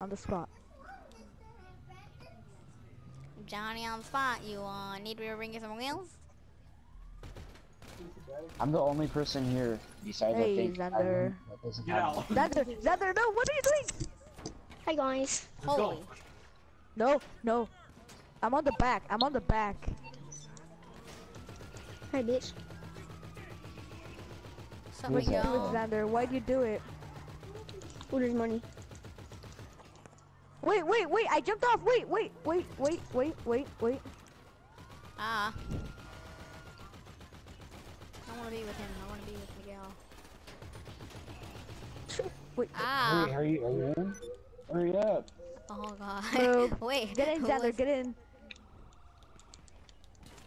on the spot. Johnny on the spot. You need me to bring you some wheels? I'm the only person here besides hey, I think Xander. Xander, no! What are you doing? Hi guys. Let's holy. Go. No, no. I'm on the back. I'm on the back. Hi, bitch. What you doing, Xander? Why'd you do it? Oh, there's money. Wait, wait, wait! I jumped off. Wait, wait, wait, wait, wait, wait, wait. Ah. I want to be with him. I want to be with Miguel. Wait. Ah. Wait, are you in? Hurry up. Oh god. No. Wait. Get in, Xander. Get in.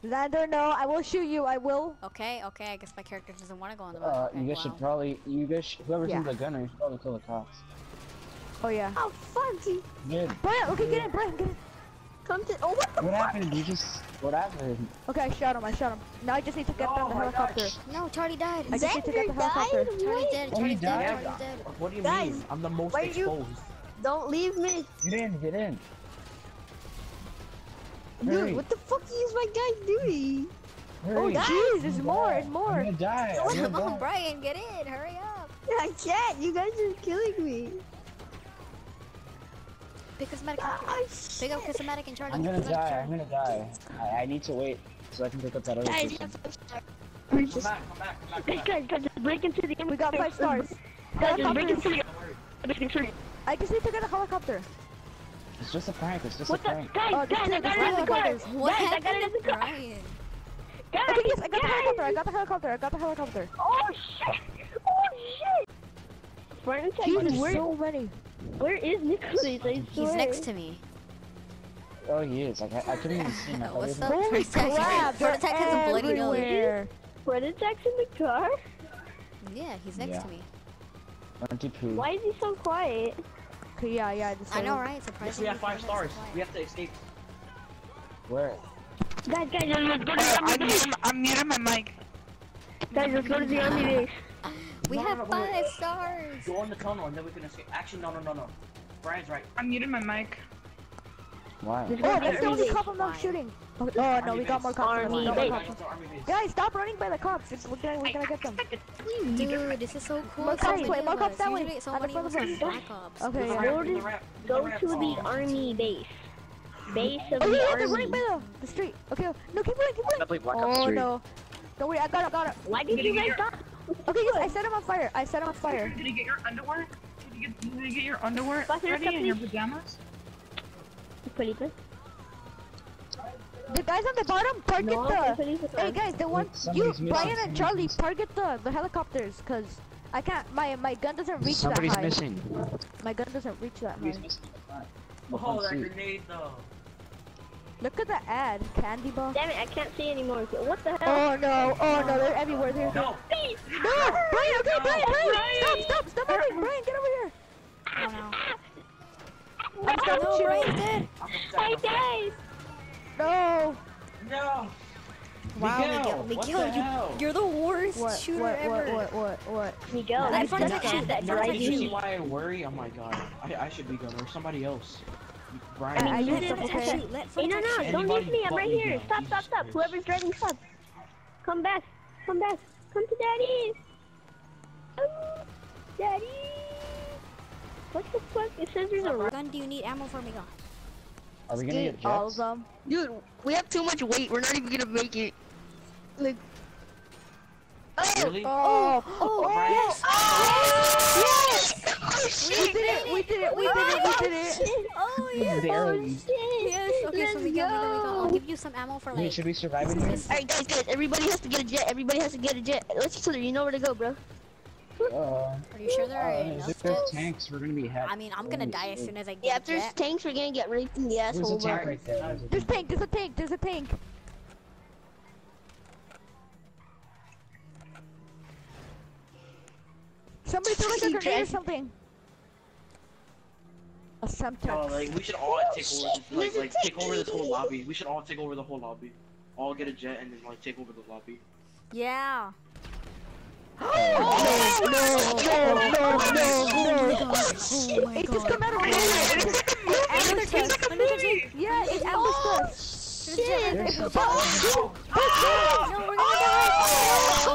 Xander, no. I will shoot you. I will. Okay. Okay. I guess my character doesn't want to go on the boat. Okay, you guys should probably. You guys. Whoever's in the gunner should probably kill the cops. Oh yeah. Oh funky. Good. Brian, okay, get in, Brian. Get in. Come to. Oh what the fuck? What happened? You just. What happened? Okay, I shot him. Now I just need to get down the helicopter. Gosh. No, Tardy died. I just need to get the helicopter. Tardy dead. Tardy died. What do you mean? I'm the most exposed. Don't leave me. Get in, get in. Dude, hurry. What the fuck is my guy doing? Hurry. Oh, jeez, there's more and more. I'm gonna die. Come on, Brian, get in. Hurry up. I can't. You guys are killing me. Pick up Cosmetic. Pick up Cosmetic and charge. I'm gonna die. I'm gonna die. I need to wait so I can pick up that other person. Come back. Just break into the game. We got 5 stars. Just break into the game. I just need to get a helicopter. It's just a prank, it's just a prank. Guys, I got it in the car! Guys, okay, yes, I got the helicopter! Oh shit! Oh shit! Jesus, there's so many. Where is Nicholas? He's next to me. Oh he is, I couldn't even see him. What's up? Holy crap, Fred Attack has a bloody nose. Fred Attack's in the car? Yeah, he's next to me. Why is he so quiet? Yeah. I know, right? Surprising. We have 5 stars. We have to escape. Where? Guys, let's go to the I'm muting my mic. Guys, let's go to the army base. We have 5 stars. Go on the tunnel and then we can escape. Actually, no. Brian's right. I'm muting my mic. Why? Oh, there's only a couple more shooting. Oh no, we got more cops. Guys, stop running by the cops. We're gonna get them. Dude, this is so cool. More cops that way. So many cops. Okay, go to the army base. Base of the army. Oh yeah, they're running by the street. Okay, no, keep running. Oh no, don't worry, I got it. Why did you guys stop? Okay, yes, I set him on fire. Did you get your underwear? Did you get your underwear ready and your pajamas? The guys on the bottom target Hey guys, the one you, Brian and Charlie, target the helicopters, cause I can't. My gun doesn't reach that high. Somebody's missing. My gun doesn't reach that high. Oh, that grenade though. Look at the ad, candy bar. Damn it, I can't see anymore. What the hell? Oh no, they're everywhere. They're no, Brian, okay, Brian, stop, Brian, get over here. Oh no. I died! No! Wow, Miguel, you're the worst shooter ever! What? Miguel, that's that drive you. You see why I worry? Oh my god. I should be gunner. Somebody else. Brian, Hey, no, don't leave me. I'm right here. Stop. Whoever's driving, stop. Come back. Come to daddy. Oh, daddy. What the fuck? It says there's a gun. Do you need ammo for me? Are we gonna get all of them? Dude, we have too much weight. We're not even gonna make it. Like. Really? Oh yes! We did it! Oh yes! Yes! Okay, let's go. I'll give you some ammo for later. Should we survive in this? Alright guys, everybody has to get a jet. Let's kill her. You know where to go, bro. Are you sure there are enough tanks? We're gonna be happy. I mean, I'm gonna die as soon as I get. Yeah, if there's tanks, we're gonna get raped in the asshole. There's a tank right there. There's a tank. Somebody threw like a grenade or something. Like we should all take over this whole lobby. We should all take over the whole lobby. All get a jet and then like take over the lobby. Yeah. No! It just came out of nowhere! Yeah, it ambushed us! Shit! Oh! No, we're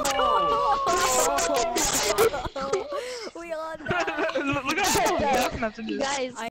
gonna die! We are dead! Look at that! Guys!